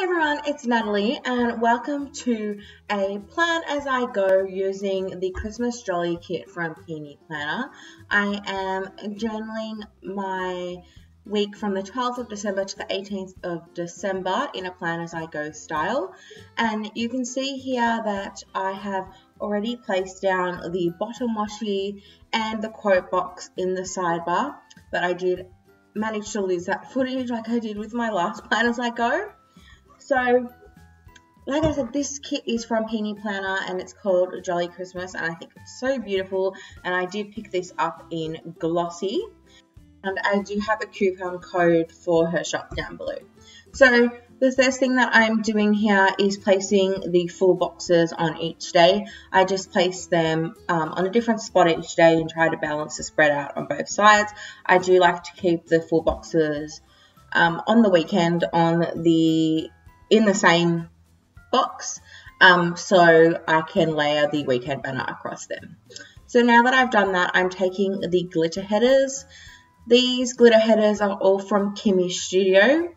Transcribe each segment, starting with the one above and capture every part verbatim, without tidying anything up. Hi everyone, it's Natalie and welcome to a plan as I go using the Christmas Jolly kit from Peony Planner. I am journaling my week from the twelfth of December to the eighteenth of December in a plan as I go style, and you can see here that I have already placed down the bottom washi and the quote box in the sidebar, but I did manage to lose that footage like I did with my last plan as I go. So, like I said, this kit is from Peony Planner and it's called Jolly Christmas, and I think it's so beautiful, and I did pick this up in glossy, and I do have a coupon code for her shop down below. So the first thing that I'm doing here is placing the full boxes on each day. I just place them um, on a different spot each day and try to balance the spread out on both sides. I do like to keep the full boxes um, on the weekend on the in the same box um, so I can layer the weekend banner across them. So now that I've done that, I'm taking the glitter headers. These glitter headers are all from Kimmy's Studio.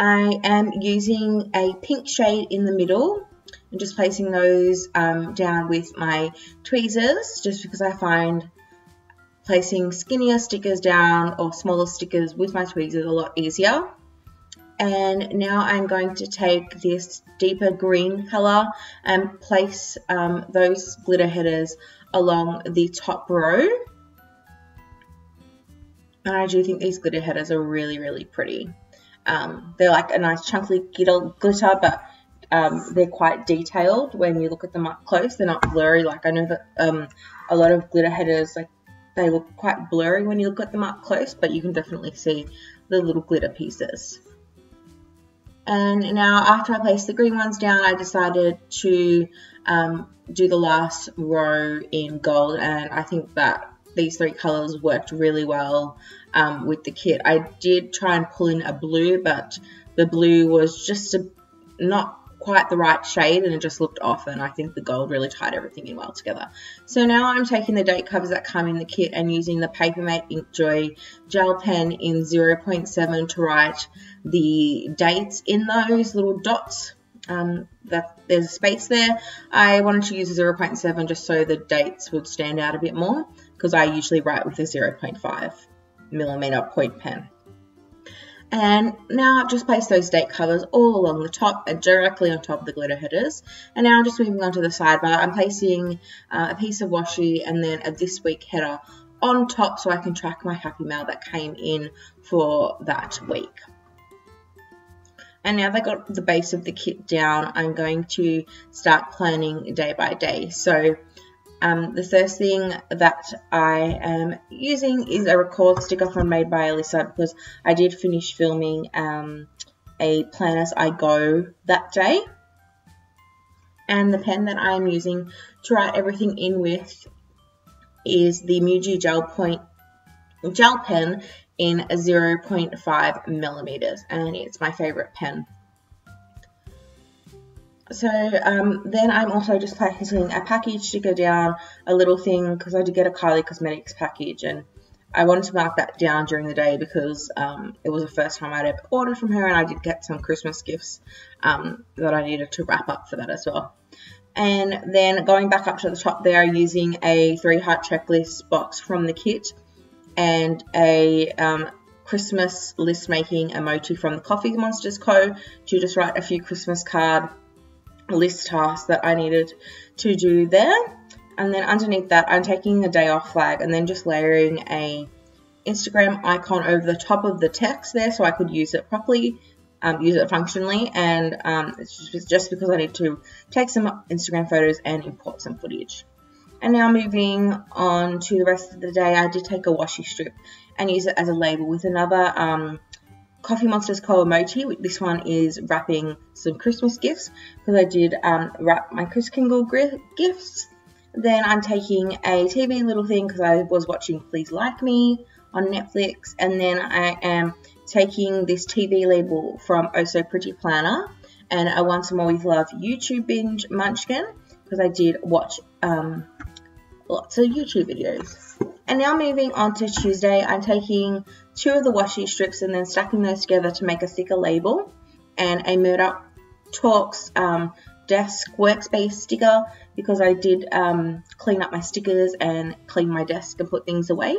I am using a pink shade in the middle and just placing those um, down with my tweezers, just because I find placing skinnier stickers down or smaller stickers with my tweezers a lot easier. And now I'm going to take this deeper green color and place um, those glitter headers along the top row. And I do think these glitter headers are really, really pretty. Um, they're like a nice chunky glitter, but um, they're quite detailed when you look at them up close. They're not blurry. Like I know that um, a lot of glitter headers, like they look quite blurry when you look at them up close, but you can definitely see the little glitter pieces. And now after I placed the green ones down, I decided to um, do the last row in gold, and I think that these three colors worked really well um, with the kit. I did try and pull in a blue, but the blue was just a, not quite the right shade and it just looked off, and I think the gold really tied everything in well together. So now I'm taking the date covers that come in the kit and using the Papermate Inkjoy gel pen in zero point seven to write the dates in those little dots. Um, that there's a space there. I wanted to use a zero point seven just so the dates would stand out a bit more, because I usually write with a zero point five millimeter point pen. And now I've just placed those date covers all along the top and directly on top of the glitter headers. And now I'm just moving on to the sidebar. I'm placing uh, a piece of washi and then a this week header on top so I can track my happy mail that came in for that week. And now that I got the base of the kit down, I'm going to start planning day by day. So um, the first thing that I am using is a record sticker from Made by Alyssa, because I did finish filming um, a plan as I go that day. And the pen that I'm using to write everything in with is the Muji gel point gel pen in zero point five millimeters, and it's my favorite pen. So um, then I'm also just placing a package sticker down, a little thing, because I did get a Kylie Cosmetics package and I wanted to mark that down during the day because um, it was the first time I'd ever ordered from her, and I did get some Christmas gifts um, that I needed to wrap up for that as well. And then going back up to the top there, using a three heart checklist box from the kit and a um, Christmas list making emoji from The Coffee Monsterz Co, to just write a few Christmas card list tasks that I needed to do there. And then underneath that, I'm taking a day off flag and then just layering a Instagram icon over the top of the text there so I could use it properly, um, use it functionally, and um, it's just because I need to take some Instagram photos and import some footage. And now moving on to the rest of the day, I did take a washi strip and use it as a label with another um, Coffee Monsterz Co emoji. This one is wrapping some Christmas gifts, because I did um, wrap my Kris Kringle gifts. Then I'm taking a T V little thing because I was watching Please Like Me on Netflix. And then I am taking this T V label from Oh So Pretty Planner and a Once More With Love YouTube binge munchkin, because I did watch um, lots of YouTube videos. And now moving on to Tuesday, I'm taking two of the washi strips and then stacking those together to make a thicker label, and a Murdock Talks um, desk workspace sticker, because I did um, clean up my stickers and clean my desk and put things away.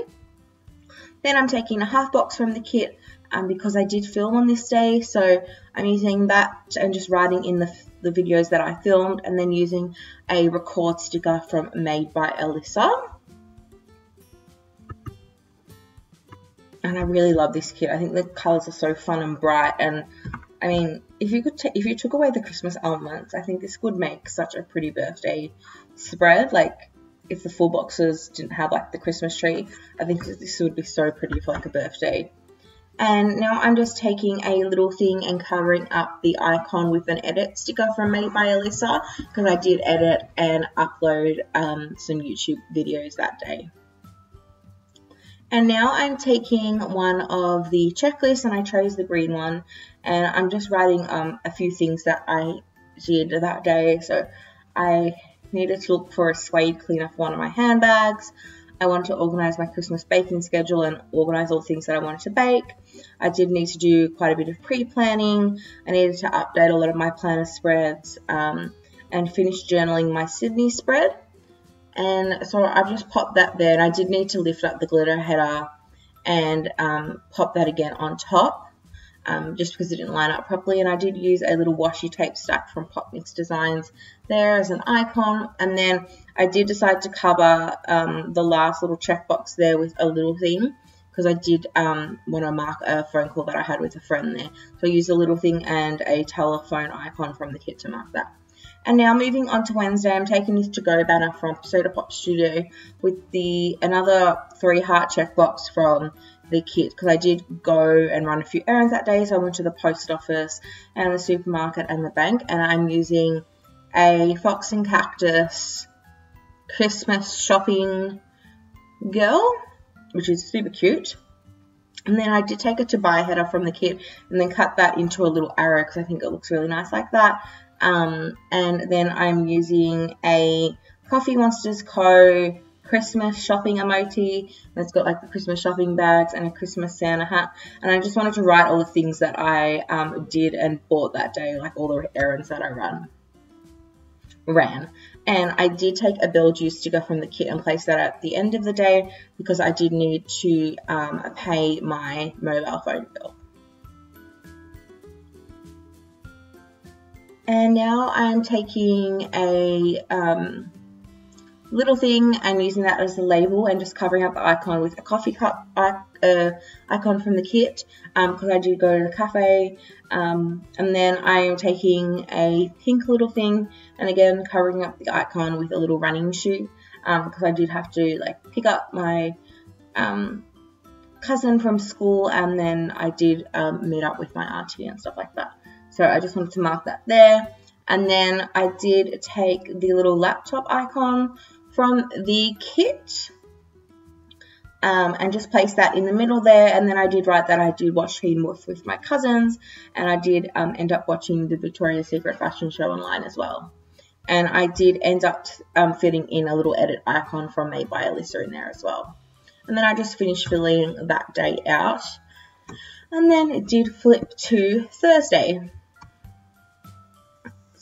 Then I'm taking a half box from the kit um, because I did film on this day, so I'm using that and just writing in the, the videos that I filmed, and then using a record sticker from Made by Alyssa. And I really love this kit. I think the colours are so fun and bright, and I mean, if you could, t if you took away the Christmas elements, I think this would make such a pretty birthday spread. Like, if the full boxes didn't have like the Christmas tree, I think this would be so pretty for like a birthday. And now I'm just taking a little thing and covering up the icon with an edit sticker from Made by Alyssa, because I did edit and upload um, some YouTube videos that day. And now I'm taking one of the checklists, and I chose the green one, and I'm just writing um, a few things that I did that day. So I needed to look for a suede cleaner for one of my handbags. I wanted to organise my Christmas baking schedule and organise all the things that I wanted to bake. I did need to do quite a bit of pre-planning. I needed to update a lot of my planner spreads um, and finish journaling my Sydney spread. And so I've just popped that there, and I did need to lift up the glitter header and um, pop that again on top, um, just because it didn't line up properly. And I did use a little washi tape stack from Pop Mix Designs there as an icon. And then I did decide to cover um, the last little checkbox there with a little thing, because I did um, want to mark a phone call that I had with a friend there. So I used a little thing and a telephone icon from the kit to mark that. And now moving on to Wednesday, I'm taking this to-go banner from Soda Pop Studio with the another three heart checkbox from the kit, because I did go and run a few errands that day. So I went to the post office and the supermarket and the bank, and I'm using a Fox and Cactus Christmas shopping girl, which is super cute. And then I did take a to-buy header from the kit and then cut that into a little arrow, because I think it looks really nice like that. Um, and then I'm using a Coffee Monsterz Co Christmas shopping emoji, and it's got like the Christmas shopping bags and a Christmas Santa hat. And I just wanted to write all the things that I um, did and bought that day, like all the errands that I run ran. And I did take a Belgium sticker from the kit and place that at the end of the day, because I did need to um, pay my mobile phone bill. And now I'm taking a um, little thing and using that as the label, and just covering up the icon with a coffee cup uh, icon from the kit, because um, I do go to the cafe. Um, and then I'm taking a pink little thing and again covering up the icon with a little running shoe, because um, I did have to like pick up my um, cousin from school, and then I did um, meet up with my auntie and stuff like that. So I just wanted to mark that there. And then I did take the little laptop icon from the kit um, and just place that in the middle there. And then I did write that I did watch Teen Wolf with my cousins, and I did um, end up watching the Victoria's Secret fashion show online as well. And I did end up um, fitting in a little edit icon from Made by Alyssa in there as well. And then I just finished filling that day out. And then it did flip to Thursday.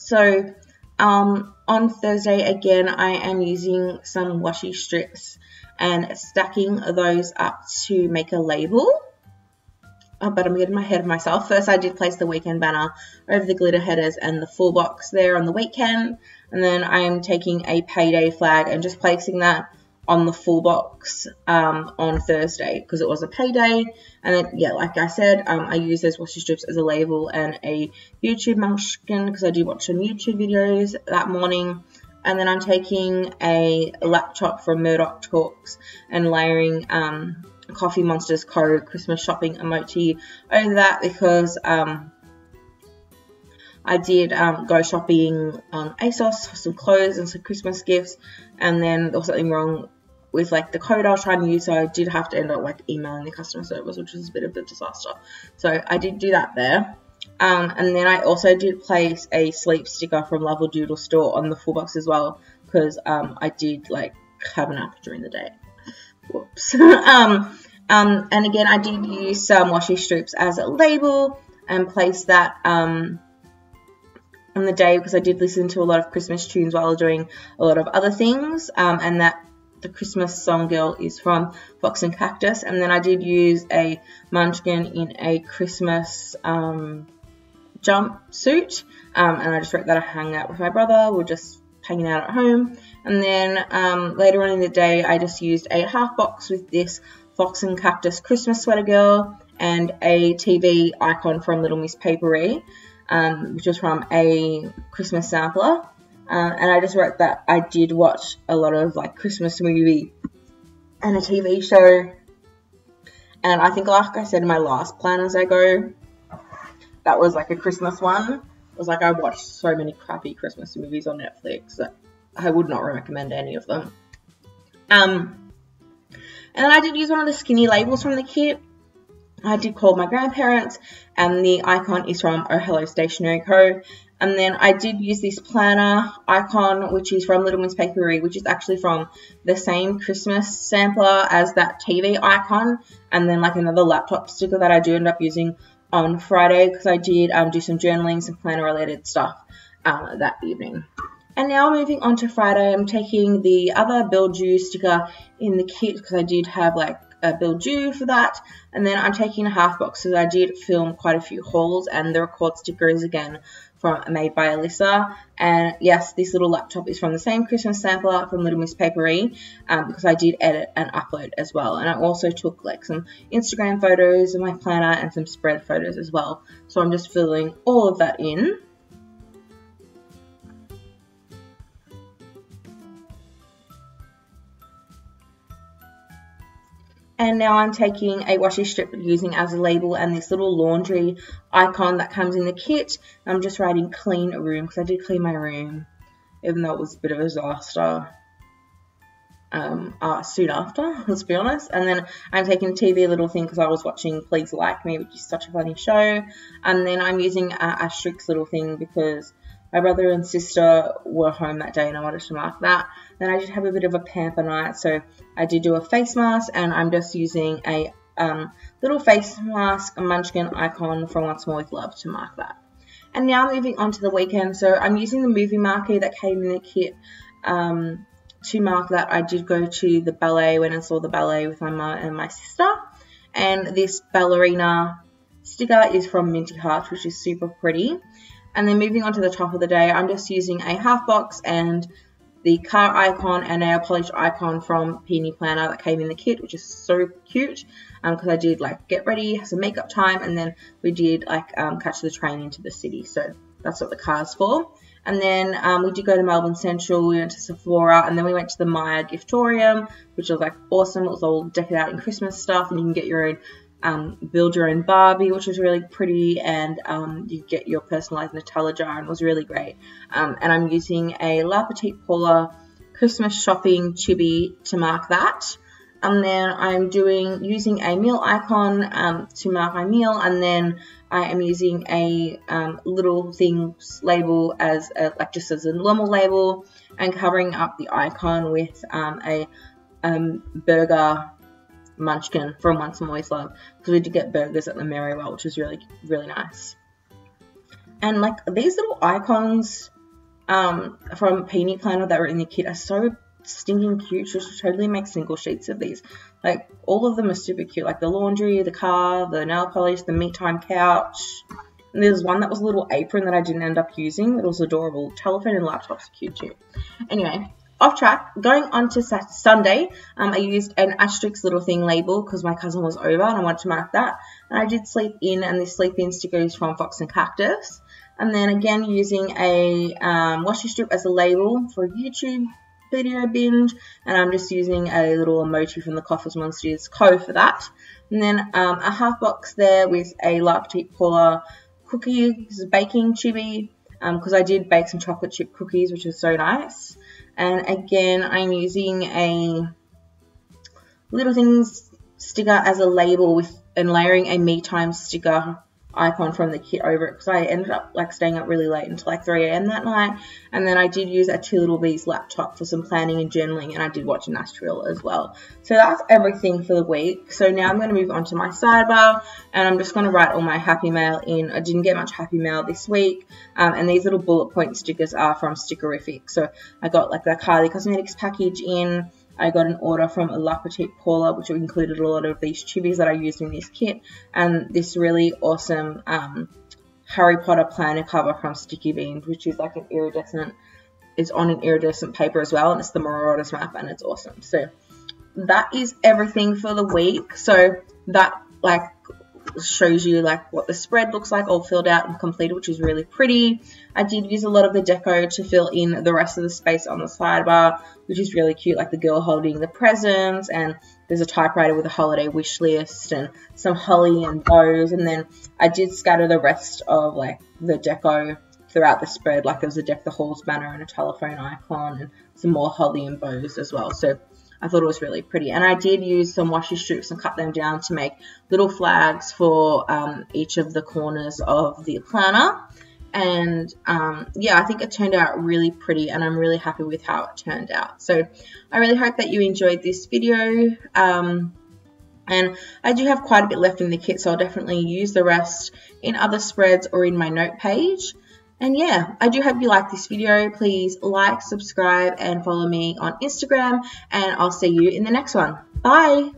So um, on Thursday again, I am using some washi strips and stacking those up to make a label. Oh, but I'm getting my head of myself. First, I did place the weekend banner over the glitter headers and the full box there on the weekend. And then I am taking a payday flag and just placing that on the full box um, on Thursday, because it was a payday. And then, yeah, like I said, um, I use those washi strips as a label and a YouTube munchkin, because I do watch some YouTube videos that morning. And then I'm taking a laptop from Murdock Talks and layering um, Coffee Monsterz Co Christmas shopping emoji over that, because um, I did um, go shopping on ASOS for some clothes and some Christmas gifts, and then there was something wrong with like the code I was trying to use, so I did have to end up like emailing the customer service, which was a bit of a disaster. So I did do that there. Um, and then I also did place a sleep sticker from Love a Doodle Store on the full box as well, because um, I did like have a nap during the day. Whoops. um, um, and again, I did use some washi strips as a label and place that um, on the day because I did listen to a lot of Christmas tunes while doing a lot of other things, um, and that the Christmas song girl is from Fox and Cactus. And then I did use a munchkin in a Christmas um, jumpsuit, um, and I just wrote that I hung out with my brother, we're just hanging out at home. And then um, later on in the day I just used a half box with this Fox and Cactus Christmas sweater girl and a T V icon from Little Miss Papery, um, which was from a Christmas sampler. Um, and I just wrote that I did watch a lot of like Christmas movie and a T V show. And I think, like I said in my last plan as I go, that was like a Christmas one. It was like I watched so many crappy Christmas movies on Netflix that I would not recommend any of them. Um, and then I did use one of the skinny labels from the kit. I did call my grandparents, and the icon is from Oh Hello Stationery Co. And then I did use this planner icon, which is from Little Women's Papery, which is actually from the same Christmas sampler as that T V icon, and then like another laptop sticker that I do end up using on Friday because I did um, do some journaling, some planner related stuff um, that evening. And now moving on to Friday, I'm taking the other Build You sticker in the kit because I did have like Uh, build due for that, and then I'm taking a half box because I did film quite a few hauls, and the record sticker is again from Made by Alyssa. And yes, this little laptop is from the same Christmas sampler from Little Miss Papery, um, because I did edit and upload as well, and I also took like some Instagram photos of my planner and some spread photos as well, so I'm just filling all of that in. And now I'm taking a washi strip using as a label and this little laundry icon that comes in the kit. I'm just writing clean room because I did clean my room, even though it was a bit of a disaster um, uh, soon after, let's be honest. And then I'm taking a T V little thing because I was watching Please Like Me, which is such a funny show. And then I'm using uh, Asterix little thing because my brother and sister were home that day and I wanted to mark that. Then I did have a bit of a pamper night, so I did do a face mask, and I'm just using a um, little face mask, a munchkin icon from Once More With Love to mark that. And now moving on to the weekend, so I'm using the movie marquee that came in the kit um, to mark that I did go to the ballet when I saw the ballet with my mum and my sister. And this ballerina sticker is from Minty Hearts, which is super pretty. And then moving on to the top of the day, I'm just using a half box and the car icon and nail polish icon from Peony Planner that came in the kit, which is so cute because um, I did like get ready, have some makeup time, and then we did like um, catch the train into the city. So that's what the car's for. And then um, we did go to Melbourne Central, we went to Sephora, and then we went to the Maya Giftorium, which was like awesome. It was all decked out in Christmas stuff, and you can get your own Um, build your own Barbie, which was really pretty, and um, you get your personalized Nutella jar, and it was really great. Um, and I'm using a La Petite Paula Christmas shopping chibi to mark that. And then I'm doing using a meal icon um, to mark my meal, and then I am using a um, little things label as a, like just as a normal label, and covering up the icon with um, a um, burger munchkin from Once More With Love because we did get burgers at the Merriwell, which was really really nice. And like these little icons um from Peony Planner that were in the kit are so stinking cute. You should totally make single sheets of these. Like all of them are super cute, like the laundry, the car, the nail polish, the meat time couch, and there's one that was a little apron that I didn't end up using. It was adorable. Telephone and laptops are cute too. Anyway, off track, going on to Saturday, Sunday, um, I used an asterisk little thing label because my cousin was over and I wanted to mark that. And I did sleep in, and this sleep in sticker is from Fox and Cactus. And then again using a um, washi strip as a label for a YouTube video binge. And I'm just using a little emoji from The Coffee Monsterz Co for that. And then um, a half box there with a La Petite Paula cookies baking chibi because um, I did bake some chocolate chip cookies, which was so nice. And again, I'm using a little things sticker as a label with and layering a me time sticker icon from the kit over it, because I ended up like staying up really late until like three a m that night. And then I did use a Two Little Bees laptop for some planning and journaling, and I did watch Nashville as well. So that's everything for the week. So now I'm going to move on to my sidebar, and I'm just going to write all my happy mail in. I didn't get much happy mail this week, um, and these little bullet point stickers are from Stickerific. So I got like the Kylie Cosmetics package in. I got an order from La Petite Paula, which included a lot of these chibis that I used in this kit, and this really awesome um, Harry Potter planner cover from Sticky Beans, which is like an iridescent, it's on an iridescent paper as well, and it's the Marauders map, and it's awesome. So that is everything for the week. So that like shows you like what the spread looks like all filled out and completed, which is really pretty. I did use a lot of the deco to fill in the rest of the space on the sidebar, which is really cute, like the girl holding the presents, and there's a typewriter with a holiday wish list and some holly and bows. And then I did scatter the rest of like the deco throughout the spread, like there was a Deck the Halls banner and a telephone icon and some more holly and bows as well. So I thought it was really pretty. And I did use some washi strips and cut them down to make little flags for um, each of the corners of the planner. And um, yeah, I think it turned out really pretty, and I'm really happy with how it turned out. So I really hope that you enjoyed this video. Um, and I do have quite a bit left in the kit, so I'll definitely use the rest in other spreads or in my note page. And yeah, I do hope you liked this video. Please like, subscribe, and follow me on Instagram, and I'll see you in the next one. Bye!